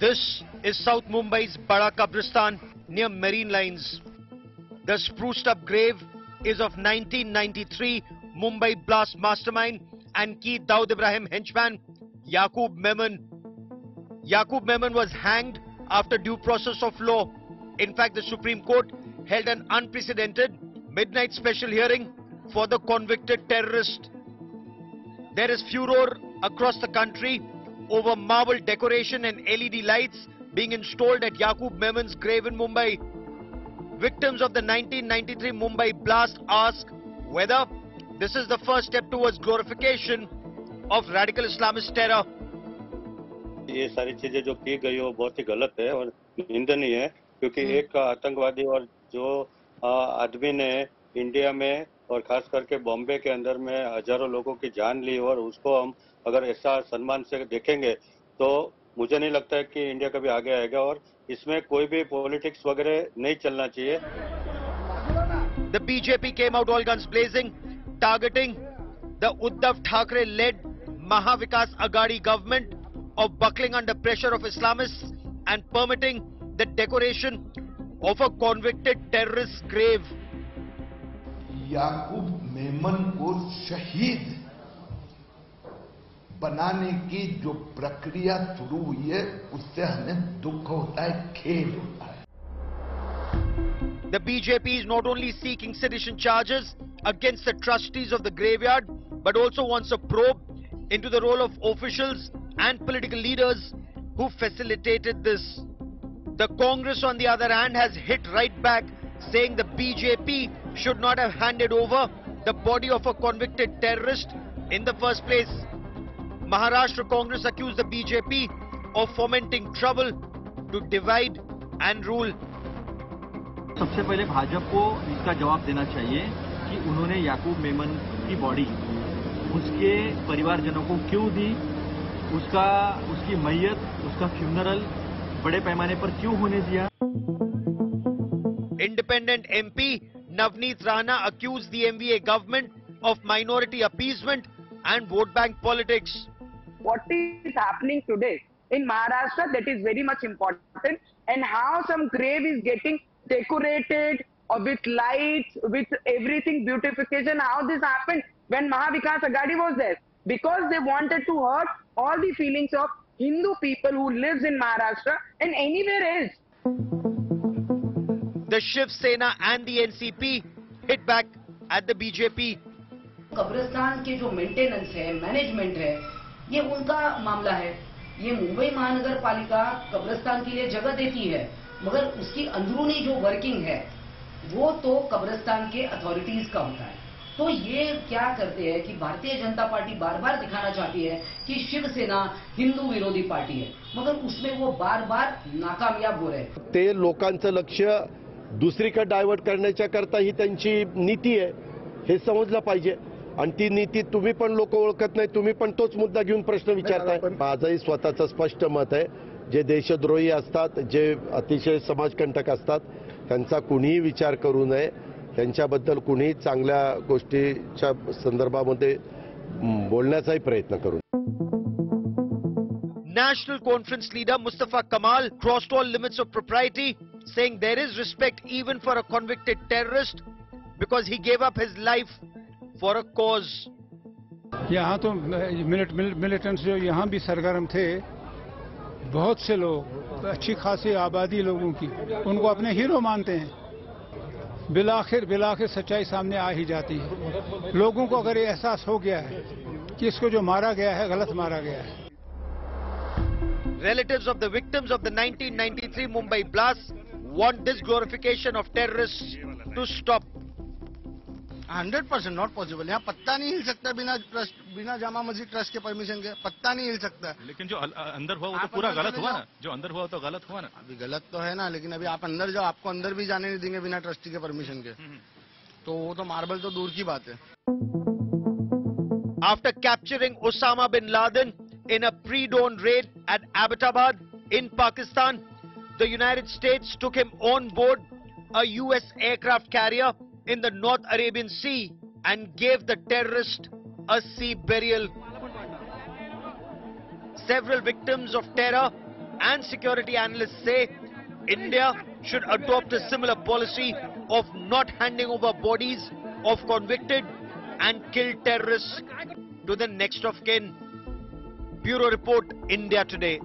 This is South Mumbai's Bada Kabristan near Marine Lines. The spruced-up grave is of 1993 Mumbai blast mastermind and key Dawood Ibrahim henchman Yakub Memon. Yakub Memon was hanged after due process of law. In fact, the Supreme Court held an unprecedented midnight special hearing for the convicted terrorist. There is furore across the country over marble decoration and LED lights being installed at Yakub Memon's grave in Mumbai. Victims of the 1993 Mumbai blast ask whether this is the first step towards glorification of radical Islamist terror. ये सारी चीजें जो की गई वो बहुत ही गलत है और निंदनीय है क्योंकि एक आतंकवादी और जो आदमी ने इंडिया में और खास करके बॉम्बे के अंदर में हजारों लोगों की जान ली और उसको हम अगर ऐसा सम्मान से देखेंगे तो मुझे नहीं लगता है कि इंडिया कभी आगे आएगा और इसमें कोई भी पॉलिटिक्स वगैरह नहीं चलना चाहिए। The BJP came out all guns blazing, targeting the Uddhav Thackeray-led Mahavikas Aghadi government of buckling under pressure of Islamists and permitting the decoration of a convicted terrorist grave. याकूब मेमन को शहीद बनाने की जो प्रक्रिया शुरू हुई है उससे हमें दुख होता है, खेद होता है। The BJP is not only seeking sedition charges against the trustees of the graveyard, but also wants a probe into the role of officials and political leaders who facilitated this. The Congress, on the other hand, has hit right back, saying the BJP should not have handed over the body of a convicted terrorist in the first place. Maharashtra Congress accused the BJP of fomenting trouble to divide and rule. सबसे पहले भाजपा को इसका जवाब देना चाहिए कि उन्होंने याकूब मेमन की बॉडी उसके परिवारजनों को क्यों दी, उसकी मैयत, उसका फ्यूनरल बड़े पैमाने पर क्यों होने दिया। Independent MP Navneet Rana accused the MVA government of minority appeasement and vote bank politics. What is happening today in Maharashtra, that is very much important, and how some grave is getting decorated with lights, with everything, beautification, how this happened when Mahavikas Aghadi was there, because they wanted to hurt all the feelings of Hindu people who lives in Maharashtra and anywhere else. The Shiv Sena and the NCP hit back at the BJP. कब्रिस्तान के जो maintenance है, management है, ये उनका मामला है। ये मुंबई महानगर पालिका कब्रिस्तान के लिए जगह देती है, मगर उसकी अंदरूनी जो वर्किंग है वो तो कब्रिस्तान के अथॉरिटीज का होता है। तो ये क्या करते हैं कि भारतीय जनता पार्टी बार बार दिखाना चाहती है कि शिवसेना हिंदू विरोधी पार्टी है, मगर उसमें वो बार बार नाकामयाब हो रहे हैं। ते लोकांचं लक्ष्य दुसरीकडे डायवर्ट करण्याच्याकरता ही त्यांची नीती आहे, हे समजलं पाहिजे। आणि ती नीती तुम्ही पण लोक ओळखत नाही, तुम्ही पण तोच मुद्दा घेऊन प्रश्न विचारताय। माझंही स्वतःचं स्पष्ट मत आहे, जे देशद्रोही असतात, जे अतिशय समाजकंटक असतात, त्यांचा कुणीही विचार करू नये, त्यांच्याबद्दल कुणीही चांगल्या गोष्टीच्या संदर्भामध्ये बोलण्याचाही प्रयत्न करू। National Conference leader Mustafa Kamal crossed all limits of propriety, saying there is respect even for a convicted terrorist because he gave up his life for a cause. यहाँ तो मिलिटेंट्स जो यहाँ भी सरगर्म थे, बहुत से लोग, अच्छी खासी आबादी लोगों की, उनको अपने हीरो मानते हैं। बिलाखिर सच्चाई सामने आ ही जाती है। लोगों को अगर ये एहसास हो गया है कि इसको जो मारा गया है गलत मारा गया है। Relatives of the victims of the 1993 Mumbai blast want this glorification of terrorists to stop. 100% not possible. यहाँ पत्ता नहीं हिल सकता बिना जामा मस्जिद ट्रस्ट के परमिशन के, पत्ता नहीं हिल सकता। लेकिन जो अंदर हुआ वो तो पूरा गलत हुआ ना, जो अंदर हुआ तो गलत हुआ ना। अभी गलत तो है ना, लेकिन अभी आप अंदर जाओ, आपको अंदर भी जाने नहीं देंगे बिना ट्रस्टी के परमिशन के, तो वो तो मार्बल तो दूर की बात है। After capturing Osama bin Laden in a pre-dawn raid at Abbottabad in Pakistan, the United States took him on board a US aircraft carrier in the North Arabian Sea and gave the terrorist a sea burial. several victims of terror, and security analysts say India should adopt a similar policy of not handing over bodies of convicted and killed terrorists to the next of kin. Bureau Report, India Today.